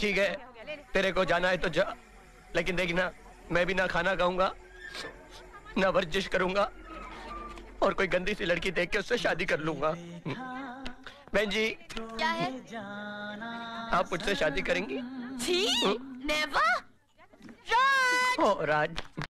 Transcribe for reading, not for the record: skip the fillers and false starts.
ठीक है, तेरे को जाना है तो जा, लेकिन देखना मैं भी ना खाना खाऊंगा ना वर्जिश करूंगा और कोई गंदी सी लड़की देख के उससे शादी कर लूंगा। बहन जी क्या है, आप मुझसे शादी करेंगी? जी नेवर। राज।